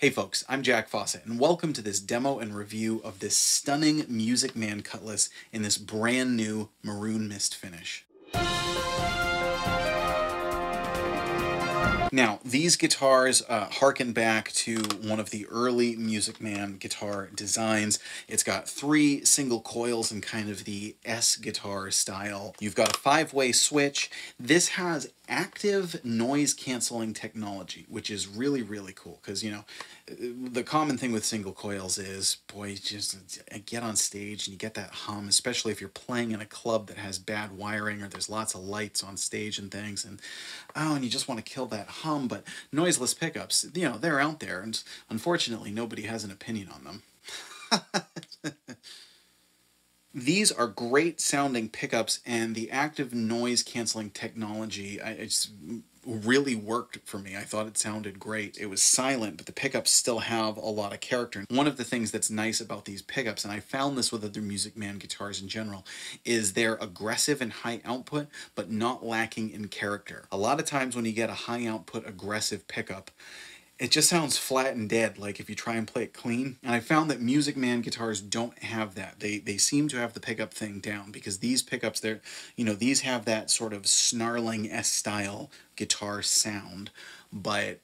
Hey folks, I'm Jack Fossett, and welcome to this demo and review of this stunning Music Man Cutlass in this brand new Maroon Mist finish. Now, these guitars harken back to one of the early Music Man guitar designs. It's got three single coils in kind of the S guitar style. You've got a 5-way switch. This has active noise canceling technology, which is really, really cool because, you know, the common thing with single coils is, boy, you just get on stage and you get that hum, especially if you're playing in a club that has bad wiring or there's lots of lights on stage and things, and oh, and you just want to kill that hum. But noiseless pickups, you know, they're out there, and unfortunately nobody has an opinion on them. These are great sounding pickups, and the active noise canceling technology, it's really worked for me. I thought it sounded great. It was silent, but the pickups still have a lot of character. One of the things that's nice about these pickups, and I found this with other Music Man guitars in general, is they're aggressive and high output, but not lacking in character. A lot of times when you get a high output aggressive pickup, it just sounds flat and dead, like if you try and play it clean. And I found that Music Man guitars don't have that. They seem to have the pickup thing down, because these pickups, they're, you know, these have that sort of snarling S-style guitar sound, but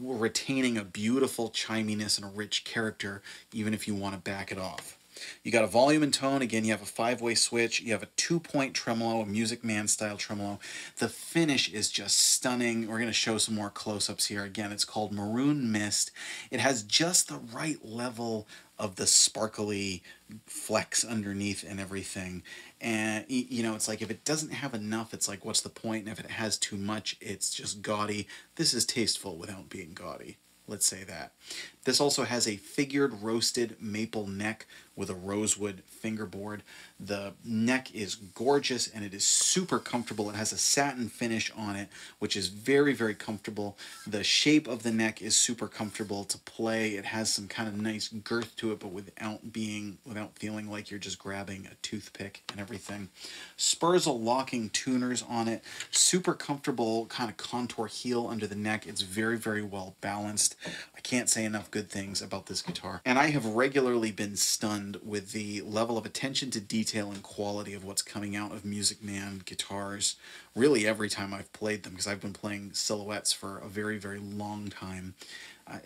retaining a beautiful chiminess and a rich character, even if you want to back it off. You got a volume and tone. Again, you have a 5-way switch. You have a 2-point tremolo, a Music Man style tremolo. The finish is just stunning. We're going to show some more close-ups here. Again, it's called Maroon Mist. It has just the right level of the sparkly flecks underneath and everything. And, you know, it's like if it doesn't have enough, it's like, what's the point? And if it has too much, it's just gaudy. This is tasteful without being gaudy. Let's say that. This also has a figured roasted maple neck with a rosewood fingerboard. The neck is gorgeous and it is super comfortable. It has a satin finish on it, which is very, very comfortable. The shape of the neck is super comfortable to play. It has some kind of nice girth to it, but without feeling like you're just grabbing a toothpick and everything. Spursal locking tuners on it. Super comfortable kind of contour heel under the neck. It's very, very well balanced. I can't say enough good things about this guitar. And I have regularly been stunned with the level of attention to detail and quality of what's coming out of Music Man guitars, really every time I've played them, because I've been playing Silhouettes for a very, very long time.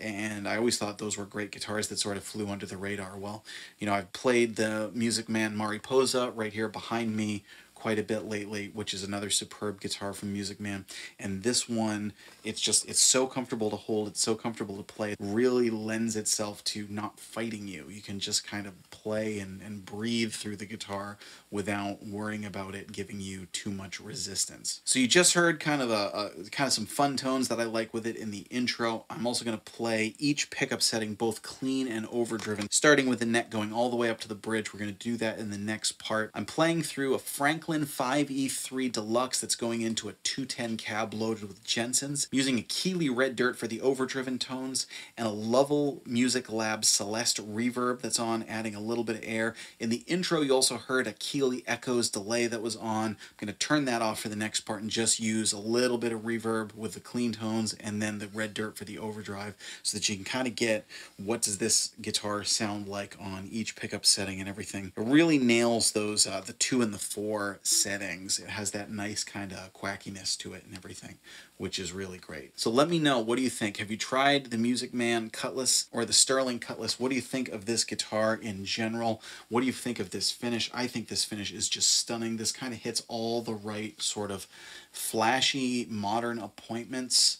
And I always thought those were great guitars that sort of flew under the radar. Well, you know, I've played the Music Man Mariposa right here behind me quite a bit lately, which is another superb guitar from Music Man. And this one, it's so comfortable to hold, it's so comfortable to play. It really lends itself to not fighting you. You can just kind of play and breathe through the guitar without worrying about it giving you too much resistance. So you just heard kind of some fun tones that I like with it in the intro. I'm also going to play each pickup setting, both clean and overdriven, starting with the neck going all the way up to the bridge. We're going to do that in the next part. I'm playing through a Franklyn 5e3 Deluxe that's going into a 210 cab loaded with Jensens, using a Keeley Red Dirt for the overdriven tones and a Lovell Music Lab Celeste reverb that's on, adding a little bit of air. In the intro, you also heard a Keeley Echoes delay that was on. I'm going to turn that off for the next part and just use a little bit of reverb with the clean tones and then the Red Dirt for the overdrive, so that you can kind of get what does this guitar sound like on each pickup setting and everything. It really nails those the 2 and the 4 settings. It has that nice kind of quackiness to it and everything, which is really great. So let me know, what do you think? Have you tried the Music Man Cutlass or the Sterling Cutlass? What do you think of this guitar in general? What do you think of this finish? I think this finish is just stunning. This kind of hits all the right sort of flashy modern appointments,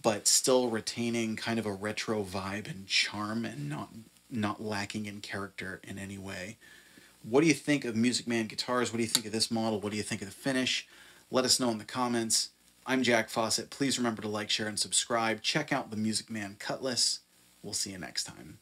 but still retaining kind of a retro vibe and charm and not lacking in character in any way. What do you think of Music Man guitars? What do you think of this model? What do you think of the finish? Let us know in the comments. I'm Jack Fossett. Please remember to like, share, and subscribe. Check out the Music Man Cutlass. We'll see you next time.